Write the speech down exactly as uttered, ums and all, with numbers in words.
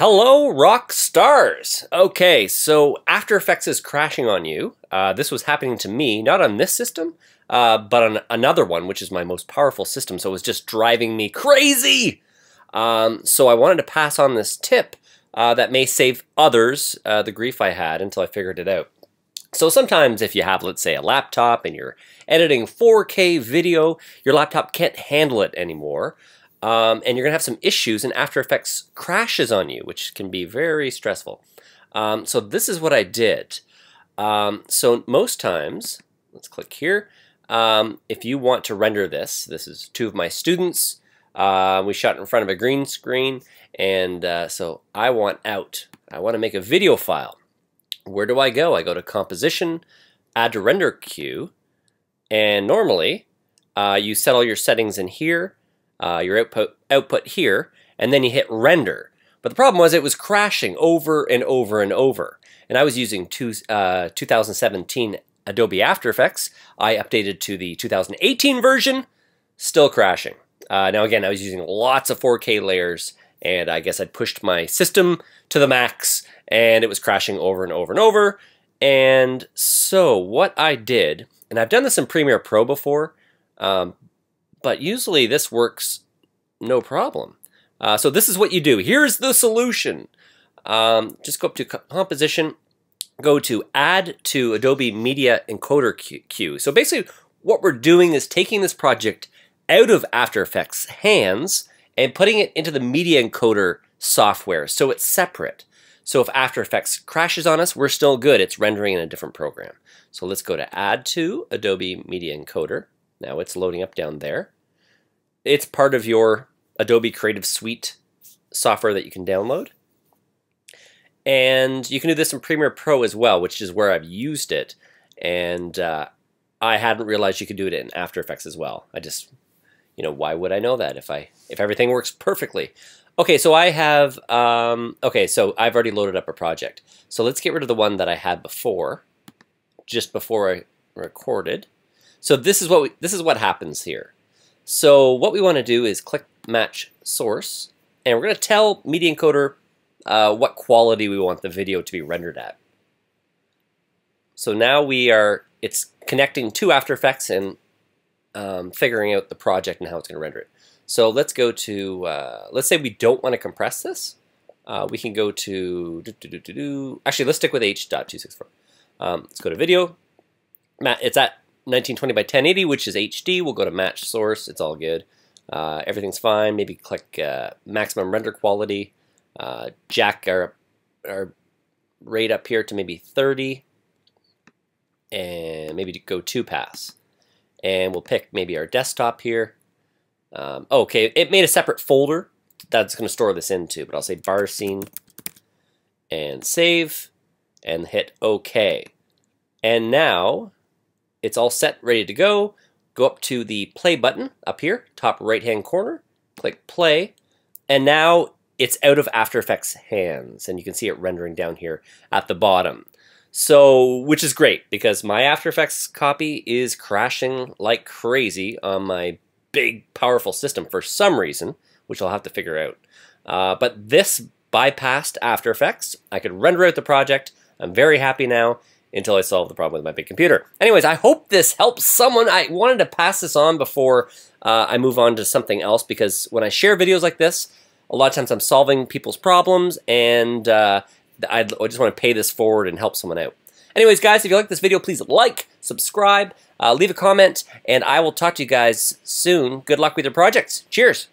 Hello, rock stars! Okay, so After Effects is crashing on you. Uh, this was happening to me, not on this system, uh, but on another one, which is my most powerful system, so it was just driving me crazy! Um, so I wanted to pass on this tip uh, that may save others uh, the grief I had until I figured it out. So sometimes if you have, let's say, a laptop and you're editing four K video, your laptop can't handle it anymore. Um, and you're going to have some issues, and After Effects crashes on you, which can be very stressful. Um, so this is what I did. Um, so most times, let's click here, um, if you want to render this, this is two of my students. Uh, we shot in front of a green screen, and uh, so I want out. I want to make a video file. Where do I go? I go to Composition, Add to Render Queue, and normally uh, you set all your settings in here. Uh, your output output here, and then you hit render. But the problem was it was crashing over and over and over. And I was using two, uh, two thousand seventeen Adobe After Effects. I updated to the two thousand eighteen version, still crashing. Uh, now again, I was using lots of four K layers, and I guess I pushed my system to the max, and it was crashing over and over and over. And so what I did, and I've done this in Premiere Pro before, um, but usually this works no problem. Uh, so this is what you do. Here's the solution. Um, just go up to Composition, go to Add to Adobe Media Encoder Queue. So basically what we're doing is taking this project out of After Effects' hands and putting it into the Media Encoder software so it's separate. So if After Effects crashes on us, we're still good. It's rendering in a different program. So let's go to Add to Adobe Media Encoder. Now it's loading up down there. It's part of your Adobe Creative Suite software that you can download. And you can do this in Premiere Pro as well, which is where I've used it. And uh, I hadn't realized you could do it in After Effects as well. I just, you know, why would I know that if I if everything works perfectly? Okay, so I have, um, okay, so I've already loaded up a project. So let's get rid of the one that I had before, just before I recorded. So this is what we, this is what happens here. So what we want to do is click Match Source, and we're going to tell Media Encoder uh, what quality we want the video to be rendered at. So now we are it's connecting to After Effects and um, figuring out the project and how it's going to render it. So let's go to uh, let's say we don't want to compress this. Uh, we can go to do, do, do, do, do. Actually let's stick with H two sixty-four. Um, let's go to Video. Matt, it's at nineteen twenty by ten eighty, which is H D. We'll go to Match Source. It's all good. Uh, everything's fine. Maybe click uh, maximum render quality. Uh, jack our, our rate up here to maybe thirty. And maybe go two pass. And we'll pick maybe our desktop here. Um, okay, it made a separate folder that's going to store this into, but I'll say bar scene and save and hit OK. And now it's all set, ready to go. Go up to the play button up here, top right-hand corner, click play, and now it's out of After Effects' hands, and you can see it rendering down here at the bottom. So, which is great, because my After Effects copy is crashing like crazy on my big, powerful system for some reason, which I'll have to figure out. Uh, but this bypassed After Effects. I could render out the project. I'm very happy now, until I solve the problem with my big computer. Anyways, I hope this helps someone. I wanted to pass this on before uh, I move on to something else, because when I share videos like this, a lot of times I'm solving people's problems, and uh, I just want to pay this forward and help someone out. Anyways, guys, if you like this video, please like, subscribe, uh, leave a comment, and I will talk to you guys soon. Good luck with your projects. Cheers!